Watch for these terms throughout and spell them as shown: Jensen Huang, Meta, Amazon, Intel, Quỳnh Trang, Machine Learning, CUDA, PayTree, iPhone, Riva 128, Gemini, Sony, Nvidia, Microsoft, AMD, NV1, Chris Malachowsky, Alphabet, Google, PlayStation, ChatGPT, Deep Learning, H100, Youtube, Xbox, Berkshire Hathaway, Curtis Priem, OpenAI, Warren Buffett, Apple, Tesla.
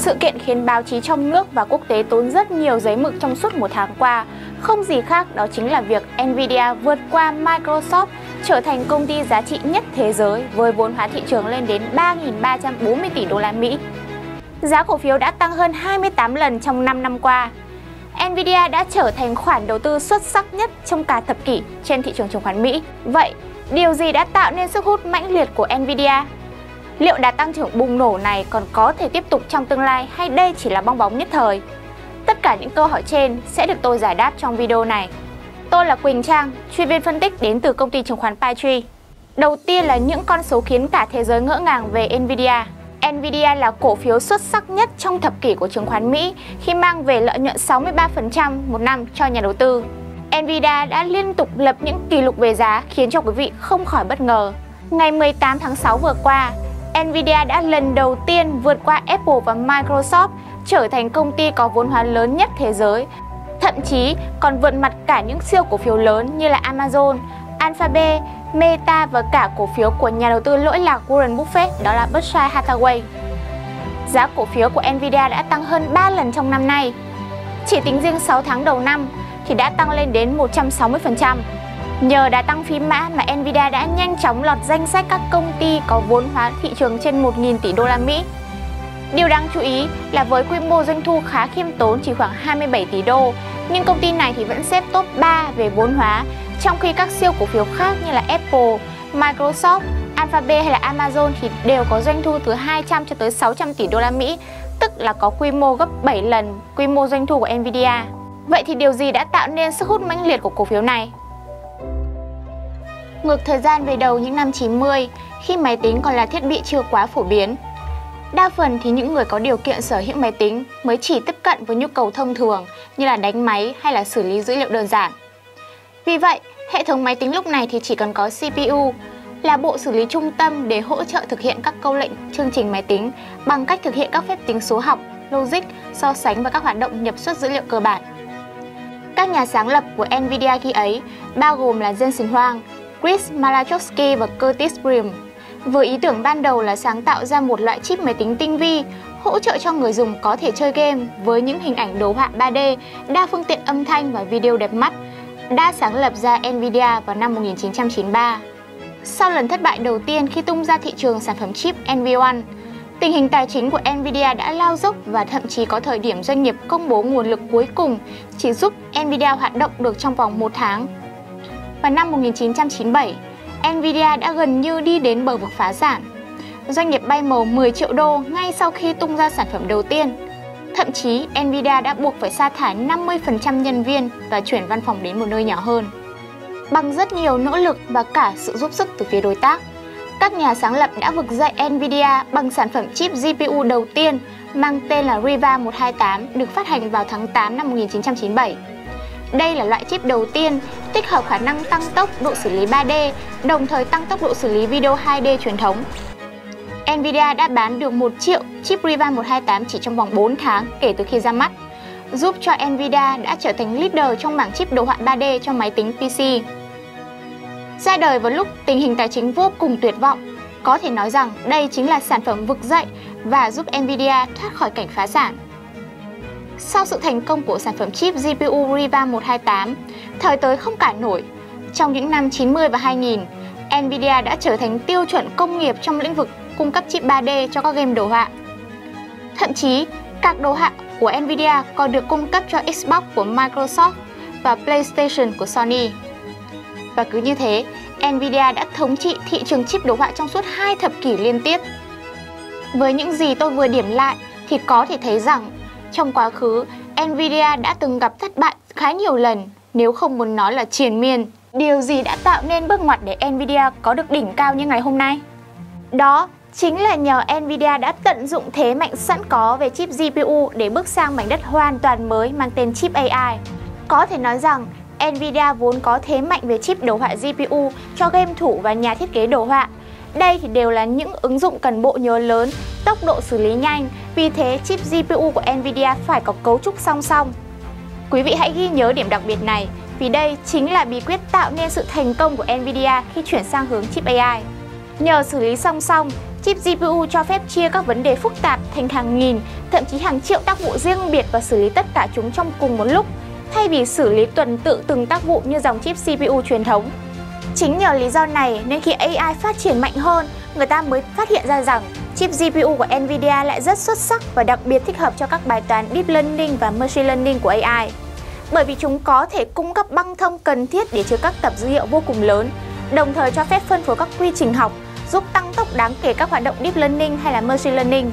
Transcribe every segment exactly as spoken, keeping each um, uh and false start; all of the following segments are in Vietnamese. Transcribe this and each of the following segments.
Sự kiện khiến báo chí trong nước và quốc tế tốn rất nhiều giấy mực trong suốt một tháng qua. Không gì khác đó chính là việc Nvidia vượt qua Microsoft, trở thành công ty giá trị nhất thế giới với vốn hóa thị trường lên đến ba nghìn ba trăm bốn mươi tỷ đô la Mỹ. Giá cổ phiếu đã tăng hơn hai mươi tám lần trong năm năm qua. Nvidia đã trở thành khoản đầu tư xuất sắc nhất trong cả thập kỷ trên thị trường chứng khoán Mỹ. Vậy, điều gì đã tạo nên sức hút mãnh liệt của Nvidia? Liệu đà tăng trưởng bùng nổ này còn có thể tiếp tục trong tương lai hay đây chỉ là bong bóng nhất thời? Tất cả những câu hỏi trên sẽ được tôi giải đáp trong video này. Tôi là Quỳnh Trang, chuyên viên phân tích đến từ công ty chứng khoán PayTree. Đầu tiên là những con số khiến cả thế giới ngỡ ngàng về Nvidia. Nvidia là cổ phiếu xuất sắc nhất trong thập kỷ của chứng khoán Mỹ khi mang về lợi nhuận sáu mươi ba phần trăm một năm cho nhà đầu tư. Nvidia đã liên tục lập những kỷ lục về giá khiến cho quý vị không khỏi bất ngờ. Ngày mười tám tháng sáu vừa qua, Nvidia đã lần đầu tiên vượt qua Apple và Microsoft, trở thành công ty có vốn hóa lớn nhất thế giới, thậm chí còn vượt mặt cả những siêu cổ phiếu lớn như là Amazon, Alphabet, Meta và cả cổ phiếu của nhà đầu tư lỗi lạc Warren Buffett, đó là Berkshire Hathaway. Giá cổ phiếu của Nvidia đã tăng hơn ba lần trong năm nay. Chỉ tính riêng sáu tháng đầu năm thì đã tăng lên đến một trăm sáu mươi phần trăm. Nhờ đà tăng phi mã mà Nvidia đã nhanh chóng lọt danh sách các công ty có vốn hóa thị trường trên một nghìn tỷ đô la Mỹ. Điều đáng chú ý là với quy mô doanh thu khá khiêm tốn chỉ khoảng hai mươi bảy tỷ đô, nhưng công ty này thì vẫn xếp top ba về vốn hóa, trong khi các siêu cổ phiếu khác như là Apple, Microsoft, Alphabet hay là Amazon thì đều có doanh thu từ hai trăm cho tới sáu trăm tỷ đô la Mỹ, tức là có quy mô gấp bảy lần quy mô doanh thu của Nvidia. Vậy thì điều gì đã tạo nên sức hút mãnh liệt của cổ phiếu này? Ngược thời gian về đầu những năm chín mươi, khi máy tính còn là thiết bị chưa quá phổ biến, đa phần thì những người có điều kiện sở hữu máy tính mới chỉ tiếp cận với nhu cầu thông thường như là đánh máy hay là xử lý dữ liệu đơn giản. Vì vậy, hệ thống máy tính lúc này thì chỉ cần có xê pê u là bộ xử lý trung tâm để hỗ trợ thực hiện các câu lệnh chương trình máy tính bằng cách thực hiện các phép tính số học, logic, so sánh và các hoạt động nhập xuất dữ liệu cơ bản. Các nhà sáng lập của Nvidia khi ấy bao gồm là Jensen Huang, Chris Malachowsky và Curtis Priem, với ý tưởng ban đầu là sáng tạo ra một loại chip máy tính tinh vi hỗ trợ cho người dùng có thể chơi game với những hình ảnh đồ họa ba D, đa phương tiện âm thanh và video đẹp mắt, đã sáng lập ra Nvidia vào năm một nghìn chín trăm chín mươi ba. Sau lần thất bại đầu tiên khi tung ra thị trường sản phẩm chip N V một, tình hình tài chính của Nvidia đã lao dốc và thậm chí có thời điểm doanh nghiệp công bố nguồn lực cuối cùng chỉ giúp Nvidia hoạt động được trong vòng một tháng. Vào năm một nghìn chín trăm chín mươi bảy, Nvidia đã gần như đi đến bờ vực phá sản. Doanh nghiệp bay màu mười triệu đô ngay sau khi tung ra sản phẩm đầu tiên. Thậm chí, Nvidia đã buộc phải sa thải năm mươi phần trăm nhân viên và chuyển văn phòng đến một nơi nhỏ hơn. Bằng rất nhiều nỗ lực và cả sự giúp sức từ phía đối tác, các nhà sáng lập đã vực dậy Nvidia bằng sản phẩm chip giê pê u đầu tiên mang tên là Riva một hai tám được phát hành vào tháng tám năm một nghìn chín trăm chín mươi bảy. Đây là loại chip đầu tiên tích hợp khả năng tăng tốc độ xử lý ba D, đồng thời tăng tốc độ xử lý video hai D truyền thống. Nvidia đã bán được một triệu chip Riva một hai tám chỉ trong vòng bốn tháng kể từ khi ra mắt, giúp cho Nvidia đã trở thành leader trong mảng chip đồ họa ba D cho máy tính pê xê. Ra đời vào lúc tình hình tài chính vô cùng tuyệt vọng, có thể nói rằng đây chính là sản phẩm vực dậy và giúp Nvidia thoát khỏi cảnh phá sản. Sau sự thành công của sản phẩm chip giê pê u Riva một hai tám, thời tới không cản nổi, trong những năm chín mươi và hai nghìn, Nvidia đã trở thành tiêu chuẩn công nghiệp trong lĩnh vực cung cấp chip ba D cho các game đồ họa. Thậm chí, các đồ họa của Nvidia còn được cung cấp cho Xbox của Microsoft và PlayStation của Sony. Và cứ như thế, Nvidia đã thống trị thị trường chip đồ họa trong suốt hai thập kỷ liên tiếp. Với những gì tôi vừa điểm lại thì có thể thấy rằng trong quá khứ, Nvidia đã từng gặp thất bại khá nhiều lần, nếu không muốn nói là triền miên. Điều gì đã tạo nên bước ngoặt để Nvidia có được đỉnh cao như ngày hôm nay? Đó chính là nhờ Nvidia đã tận dụng thế mạnh sẵn có về chip giê pê u để bước sang mảnh đất hoàn toàn mới mang tên chip a i. Có thể nói rằng, Nvidia vốn có thế mạnh về chip đồ họa giê pê u cho game thủ và nhà thiết kế đồ họa. Đây thì đều là những ứng dụng cần bộ nhớ lớn, tốc độ xử lý nhanh, vì thế chip giê pê u của Nvidia phải có cấu trúc song song. Quý vị hãy ghi nhớ điểm đặc biệt này, vì đây chính là bí quyết tạo nên sự thành công của Nvidia khi chuyển sang hướng chip a i. Nhờ xử lý song song, Chip giê pê u cho phép chia các vấn đề phức tạp thành hàng nghìn, thậm chí hàng triệu tác vụ riêng biệt và xử lý tất cả chúng trong cùng một lúc, thay vì xử lý tuần tự từng tác vụ như dòng chip xê pê u truyền thống. Chính nhờ lý do này nên khi a i phát triển mạnh hơn, người ta mới phát hiện ra rằng chip giê pê u của Nvidia lại rất xuất sắc và đặc biệt thích hợp cho các bài toán Deep Learning và Machine Learning của a i. Bởi vì chúng có thể cung cấp băng thông cần thiết để chứa các tập dữ liệu vô cùng lớn, đồng thời cho phép phân phối các quy trình học, giúp tăng tốc đáng kể các hoạt động Deep Learning hay là Machine Learning.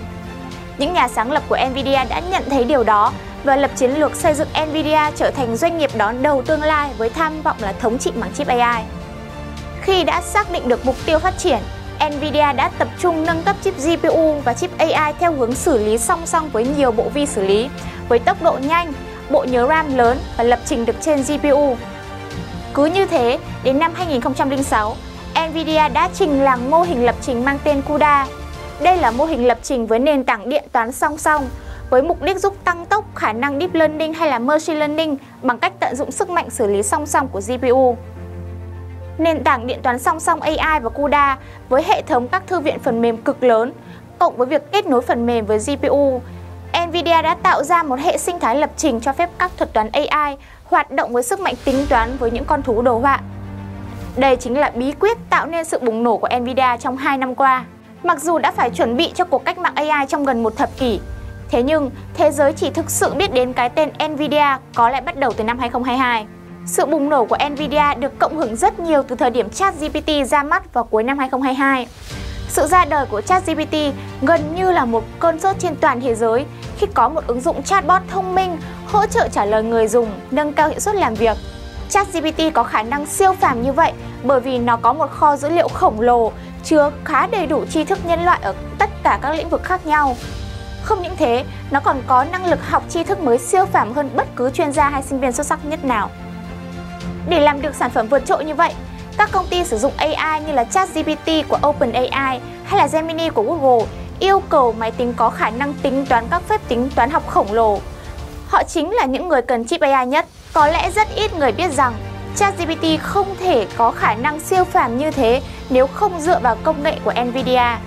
Những nhà sáng lập của Nvidia đã nhận thấy điều đó và lập chiến lược xây dựng Nvidia trở thành doanh nghiệp đón đầu tương lai với tham vọng là thống trị mảng chip a i. Khi đã xác định được mục tiêu phát triển, Nvidia đã tập trung nâng cấp chip giê pê u và chip a i theo hướng xử lý song song với nhiều bộ vi xử lý, với tốc độ nhanh, bộ nhớ RAM lớn và lập trình được trên giê pê u. Cứ như thế, đến năm hai nghìn không trăm lẻ sáu, Nvidia đã trình làng mô hình lập trình mang tên CUDA. Đây là mô hình lập trình với nền tảng điện toán song song, với mục đích giúp tăng tốc khả năng Deep Learning hay là Machine Learning bằng cách tận dụng sức mạnh xử lý song song của giê pê u. Nền tảng điện toán song song a i và CUDA với hệ thống các thư viện phần mềm cực lớn, cộng với việc kết nối phần mềm với giê pê u, Nvidia đã tạo ra một hệ sinh thái lập trình cho phép các thuật toán a i hoạt động với sức mạnh tính toán với những con thú đồ họa. Đây chính là bí quyết tạo nên sự bùng nổ của Nvidia trong hai năm qua. Mặc dù đã phải chuẩn bị cho cuộc cách mạng a i trong gần một thập kỷ, thế nhưng thế giới chỉ thực sự biết đến cái tên Nvidia có lẽ bắt đầu từ năm hai nghìn không trăm hai mươi hai. Sự bùng nổ của Nvidia được cộng hưởng rất nhiều từ thời điểm ChatGPT ra mắt vào cuối năm hai nghìn không trăm hai mươi hai. Sự ra đời của ChatGPT gần như là một cơn sốt trên toàn thế giới khi có một ứng dụng chatbot thông minh hỗ trợ trả lời người dùng, nâng cao hiệu suất làm việc. ChatGPT có khả năng siêu phàm như vậy bởi vì nó có một kho dữ liệu khổng lồ chứa khá đầy đủ tri thức nhân loại ở tất cả các lĩnh vực khác nhau. Không những thế, nó còn có năng lực học tri thức mới siêu phàm hơn bất cứ chuyên gia hay sinh viên xuất sắc nhất nào. Để làm được sản phẩm vượt trội như vậy, các công ty sử dụng a i như là ChatGPT của OpenAI hay là Gemini của Google yêu cầu máy tính có khả năng tính toán các phép tính toán học khổng lồ. Họ chính là những người cần chip a i nhất. Có lẽ rất ít người biết rằng ChatGPT không thể có khả năng siêu phàm như thế nếu không dựa vào công nghệ của Nvidia.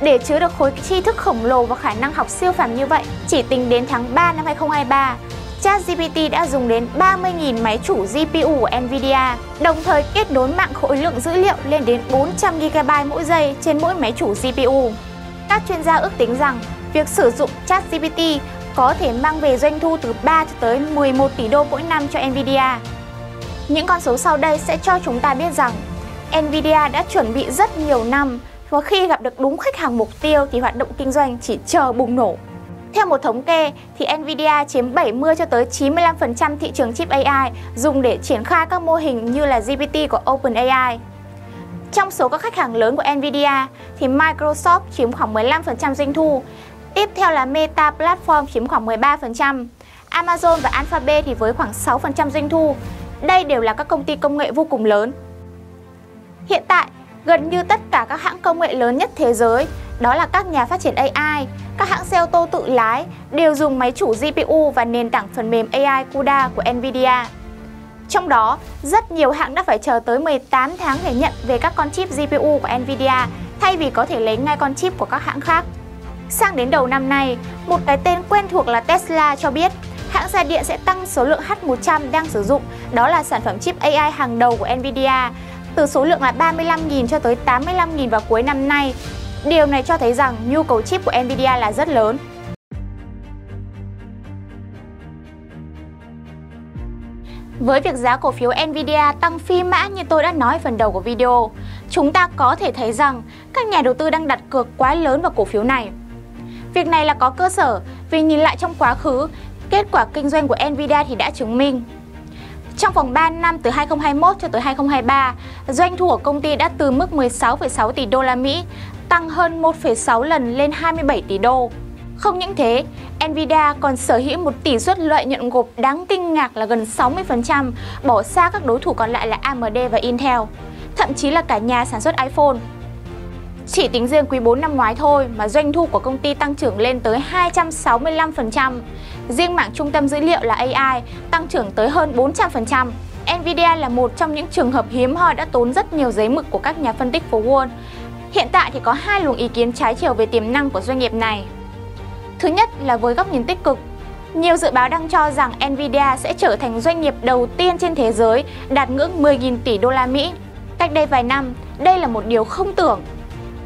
Để chứa được khối tri thức khổng lồ và khả năng học siêu phàm như vậy, chỉ tính đến tháng ba năm hai nghìn không trăm hai mươi ba, ChatGPT đã dùng đến ba mươi nghìn máy chủ giê pê u của Nvidia, đồng thời kết nối mạng khối lượng dữ liệu lên đến bốn trăm gi ga bai mỗi giây trên mỗi máy chủ giê pê u. Các chuyên gia ước tính rằng việc sử dụng ChatGPT có thể mang về doanh thu từ ba cho tới mười một tỷ đô mỗi năm cho Nvidia. Những con số sau đây sẽ cho chúng ta biết rằng Nvidia đã chuẩn bị rất nhiều năm và khi gặp được đúng khách hàng mục tiêu thì hoạt động kinh doanh chỉ chờ bùng nổ. Theo một thống kê thì Nvidia chiếm bảy mươi cho tới chín mươi lăm phần trăm thị trường chip a i dùng để triển khai các mô hình như là giê pê tê của OpenAI. Trong số các khách hàng lớn của Nvidia thì Microsoft chiếm khoảng mười lăm phần trăm doanh thu, tiếp theo là Meta Platform chiếm khoảng mười ba phần trăm, Amazon và Alphabet thì với khoảng sáu phần trăm doanh thu. Đây đều là các công ty công nghệ vô cùng lớn. Hiện tại, gần như tất cả các hãng công nghệ lớn nhất thế giới, đó là các nhà phát triển a i, các hãng xe ô tô tự lái đều dùng máy chủ giê pê u và nền tảng phần mềm a i CUDA của Nvidia. Trong đó, rất nhiều hãng đã phải chờ tới mười tám tháng để nhận về các con chip giê pê u của Nvidia thay vì có thể lấy ngay con chip của các hãng khác. Sang đến đầu năm nay, một cái tên quen thuộc là Tesla cho biết hãng xe điện sẽ tăng số lượng H một trăm đang sử dụng, đó là sản phẩm chip a i hàng đầu của Nvidia, từ số lượng là ba mươi lăm nghìn cho tới tám mươi lăm nghìn vào cuối năm nay. Điều này cho thấy rằng nhu cầu chip của Nvidia là rất lớn. Với việc giá cổ phiếu Nvidia tăng phi mã như tôi đã nói ở phần đầu của video, chúng ta có thể thấy rằng các nhà đầu tư đang đặt cược quá lớn vào cổ phiếu này. Việc này là có cơ sở vì nhìn lại trong quá khứ, kết quả kinh doanh của Nvidia thì đã chứng minh. Trong vòng ba năm từ hai nghìn không trăm hai mươi mốt cho tới hai nghìn không trăm hai mươi ba, doanh thu của công ty đã từ mức mười sáu phẩy sáu tỷ đô la Mỹ tăng hơn một phẩy sáu lần lên hai mươi bảy tỷ đô. Không những thế, Nvidia còn sở hữu một tỷ suất lợi nhuận gộp đáng kinh ngạc là gần sáu mươi phần trăm, bỏ xa các đối thủ còn lại là a em đê và Intel, thậm chí là cả nhà sản xuất iPhone. Chỉ tính riêng quý bốn năm ngoái thôi mà doanh thu của công ty tăng trưởng lên tới hai trăm sáu mươi lăm phần trăm. Riêng mảng trung tâm dữ liệu là a i tăng trưởng tới hơn bốn trăm phần trăm. Nvidia là một trong những trường hợp hiếm hoi đã tốn rất nhiều giấy mực của các nhà phân tích phố Wall Hiện tại thì có hai luồng ý kiến trái chiều về tiềm năng của doanh nghiệp này. Thứ nhất là với góc nhìn tích cực. Nhiều dự báo đang cho rằng Nvidia sẽ trở thành doanh nghiệp đầu tiên trên thế giới đạt ngưỡng mười nghìn tỷ đô la Mỹ. Cách đây vài năm, đây là một điều không tưởng.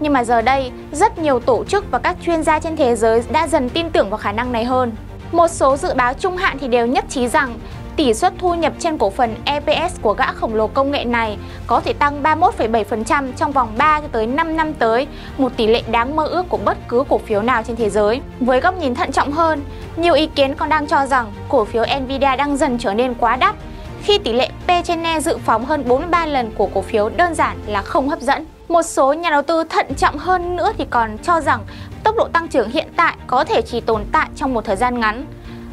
Nhưng mà giờ đây, rất nhiều tổ chức và các chuyên gia trên thế giới đã dần tin tưởng vào khả năng này hơn. Một số dự báo trung hạn thì đều nhất trí rằng tỷ suất thu nhập trên cổ phần E P S của gã khổng lồ công nghệ này có thể tăng ba mươi mốt phẩy bảy phần trăm trong vòng ba tới năm năm tới, một tỷ lệ đáng mơ ước của bất cứ cổ phiếu nào trên thế giới. Với góc nhìn thận trọng hơn, nhiều ý kiến còn đang cho rằng cổ phiếu Nvidia đang dần trở nên quá đắt khi tỷ lệ P/E dự phóng hơn bốn mươi ba lần của cổ phiếu đơn giản là không hấp dẫn. Một số nhà đầu tư thận trọng hơn nữa thì còn cho rằng tốc độ tăng trưởng hiện tại có thể chỉ tồn tại trong một thời gian ngắn,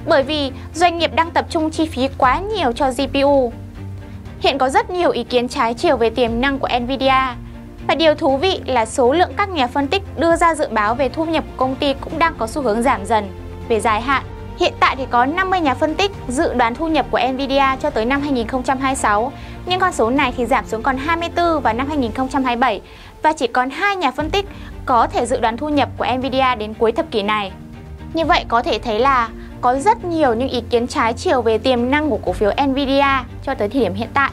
bởi vì doanh nghiệp đang tập trung chi phí quá nhiều cho giê pê u. Hiện có rất nhiều ý kiến trái chiều về tiềm năng của Nvidia. Và điều thú vị là số lượng các nhà phân tích đưa ra dự báo về thu nhập của công ty cũng đang có xu hướng giảm dần. Về dài hạn, hiện tại thì có năm mươi nhà phân tích dự đoán thu nhập của Nvidia cho tới năm hai nghìn không trăm hai mươi sáu, nhưng con số này thì giảm xuống còn hai mươi tư vào năm hai nghìn không trăm hai mươi bảy và chỉ còn hai nhà phân tích có thể dự đoán thu nhập của Nvidia đến cuối thập kỷ này. Như vậy có thể thấy là có rất nhiều những ý kiến trái chiều về tiềm năng của cổ phiếu Nvidia cho tới thời điểm hiện tại.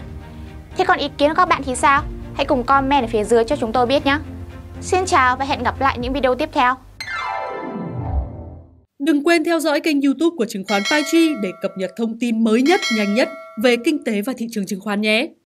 Thế còn ý kiến của các bạn thì sao? Hãy cùng comment ở phía dưới cho chúng tôi biết nhé! Xin chào và hẹn gặp lại những video tiếp theo! Đừng quên theo dõi kênh YouTube của Chứng khoán Paichi để cập nhật thông tin mới nhất, nhanh nhất về kinh tế và thị trường chứng khoán nhé!